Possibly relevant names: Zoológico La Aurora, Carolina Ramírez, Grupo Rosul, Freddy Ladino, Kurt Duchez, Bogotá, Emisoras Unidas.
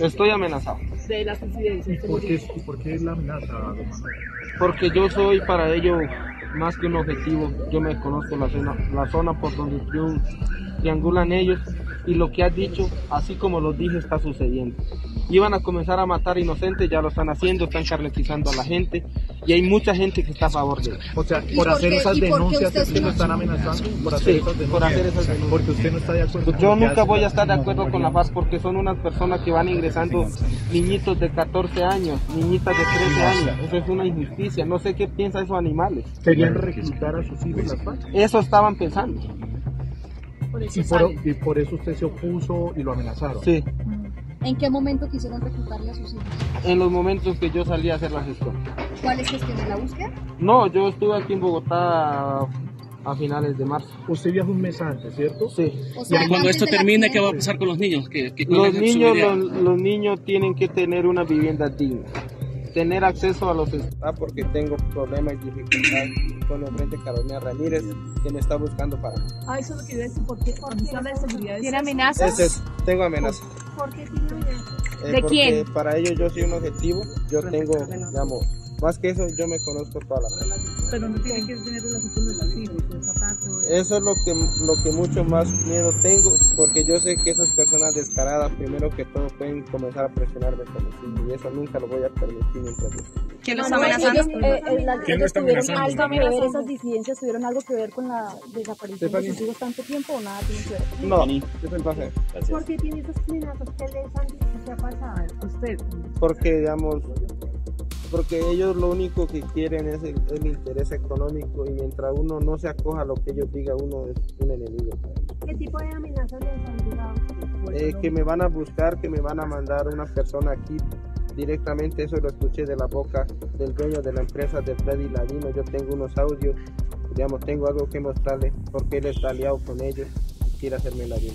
Estoy amenazado. ¿De las incidencias? ¿Por qué es la amenaza? Porque yo soy para ello más que un objetivo. Yo me conozco la zona por donde triangulan ellos, y lo que has dicho, así como lo dije, está sucediendo. Iban a comenzar a matar inocentes, ya lo están haciendo, están carletizando a la gente, y hay mucha gente que está a favor de eso. O sea, por hacer esas denuncias, usted no está amenazando, por hacer esas denuncias, porque usted no está de acuerdo. Yo nunca voy a estar de acuerdo con la paz, porque son unas personas que van ingresando niñitos de 14 años, niñitas de 13 años, eso es una injusticia. No sé qué piensan esos animales. ¿Querían reclutar a sus hijos la paz? Eso estaban pensando. Y por eso usted se opuso y lo amenazaron. Sí. ¿En qué momento quisieron reclutarle a sus hijos? En los momentos que yo salí a hacer la gestión. ¿Cuál es gestión? ¿De la búsqueda? No, yo estuve aquí en Bogotá a finales de marzo. Usted viajó un mes antes, ¿cierto? Sí. O sea, cuando esto termine, ¿qué va a pasar con los niños? Los niños tienen que tener una vivienda digna, tener acceso a los estudios, porque tengo problemas y dificultades con el frente Carolina Ramírez, que me está buscando para mí. Ah, eso es lo que iba a decir. ¿Por qué? ¿Tiene amenazas? Tengo amenazas. ¿Por qué tiene amenazas? ¿De quién? Para ellos yo soy un objetivo, yo tengo, digamos, más que eso, yo me conozco toda la vida. Pero no tienen que tener relación con los hijos, con esa parte. Eso es lo que mucho más miedo tengo, porque yo sé que esas personas descaradas, primero que todo, pueden comenzar a presionarme con los hijos, y eso nunca lo voy a permitir mientras yo. ¿Quién los amenazando? ¿Ellos tuvieron algo que ver, esas disidencias tuvieron algo que ver con la desaparición de sus hijos tanto tiempo o nada tiene que ver? No, es ¿por qué tiene esas amenazas? ¿Qué les han dicho? ¿Qué ha pasado a usted? Porque, digamos, porque ellos lo único que quieren es el interés económico, y mientras uno no se acoja a lo que ellos digan, uno es un enemigo. ¿Qué tipo de amenazas les han llegado? Que me van a buscar, que me van a mandar una persona aquí directamente, eso lo escuché de la boca del dueño de la empresa, de Freddy Ladino. Yo tengo unos audios, digamos, tengo algo que mostrarle, porque él está aliado con ellos y quiere hacerme la vida.